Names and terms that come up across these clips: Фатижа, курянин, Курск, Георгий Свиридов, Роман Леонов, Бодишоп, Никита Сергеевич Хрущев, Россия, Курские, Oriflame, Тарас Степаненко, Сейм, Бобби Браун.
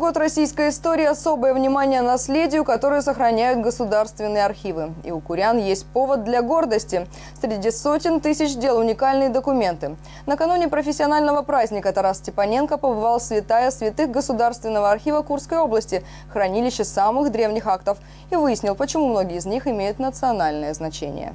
год российской истории особое внимание наследию, которое сохраняют государственные архивы. И у курян есть повод для гордости. Среди сотен тысяч дел уникальные документы. Накануне профессионального праздника Тарас Степаненко побывал в святая святых Государственного архива Курской области, хранилище самых древних актов, и выяснил, почему многие из них имеют национальное значение.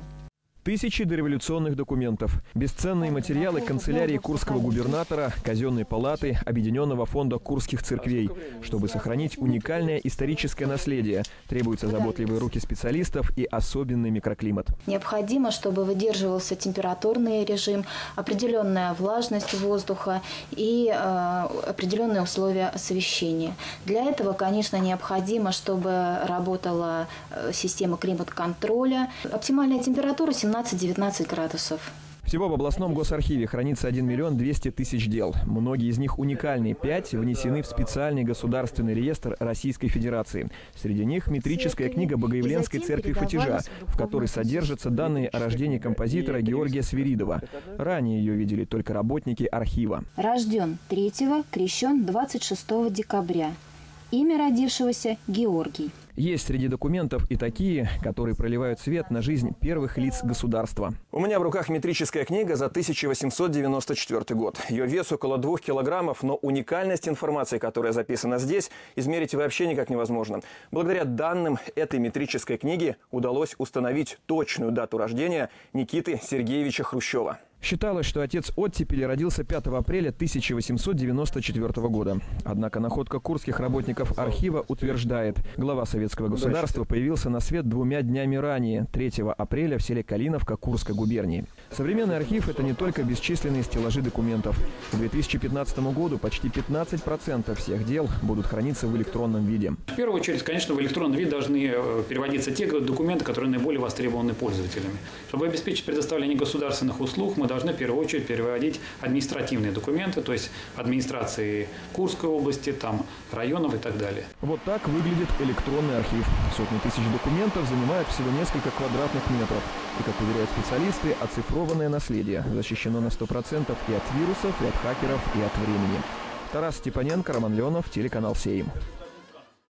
Тысячи дореволюционных документов, бесценные материалы канцелярии курского губернатора, казенной палаты, Объединенного фонда курских церквей. Чтобы сохранить уникальное историческое наследие, требуются заботливые руки специалистов и особенный микроклимат. Необходимо, чтобы выдерживался температурный режим, определенная влажность воздуха и определенные условия освещения. Для этого, конечно, необходимо, чтобы работала система климат-контроля. Оптимальная температура 17-19 градусов. Всего в областном госархиве хранится 1 миллион 200 тысяч дел. Многие из них уникальные. 5 внесены в специальный государственный реестр Российской Федерации. Среди них метрическая книга Богоявленской церкви Фатижа, в которой содержатся данные о рождении композитора Георгия Свиридова. Ранее ее видели только работники архива. Рожден 3-го, крещен 26 декабря. Имя родившегося Георгий. Есть среди документов и такие, которые проливают свет на жизнь первых лиц государства. У меня в руках метрическая книга за 1894 год. Ее вес около 2 килограммов, но уникальность информации, которая записана здесь, измерить вообще никак невозможно. Благодаря данным этой метрической книги удалось установить точную дату рождения Никиты Сергеевича Хрущева. Считалось, что отец оттепели родился 5 апреля 1894 года. Однако находка курских работников архива утверждает, глава советского государства появился на свет 2 днями ранее, 3 апреля в селе Калиновка Курской губернии. Современный архив – это не только бесчисленные стеллажи документов. К 2015 году почти 15% всех дел будут храниться в электронном виде. В первую очередь, конечно, в электронный вид должны переводиться те документы, которые наиболее востребованы пользователями. Чтобы обеспечить предоставление государственных услуг, мы должны в первую очередь переводить административные документы, то есть администрации Курской области, там, районов и так далее. Вот так выглядит электронный архив. Сотни тысяч документов занимают всего несколько квадратных метров. И, как уверяют специалисты, оцифрованное наследие защищено на 100% и от вирусов, и от хакеров, и от времени. Тарас Степаненко, Роман Леонов, телеканал «Сейм».